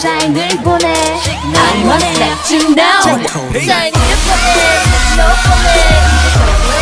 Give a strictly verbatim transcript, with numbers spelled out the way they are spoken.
자인을 보내 I must let you know 자인을 보내 너 보내